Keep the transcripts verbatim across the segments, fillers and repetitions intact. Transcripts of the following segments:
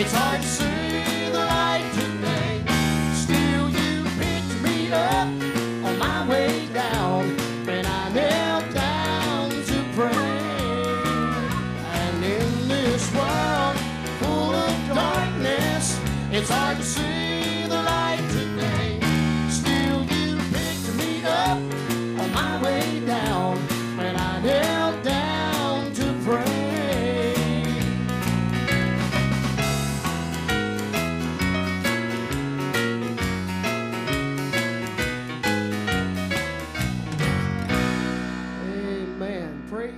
It's hard to see the light today. Still you picked me up on my way down, and I knelt down to pray. And in this world full of darkness, it's hard to see the light today. Still you picked me up on my way down, and I knelt down to pray.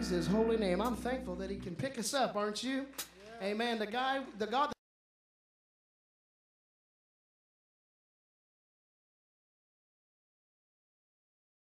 His holy name. I'm thankful that he can pick us up, aren't you? Yeah. Amen. The guy, the God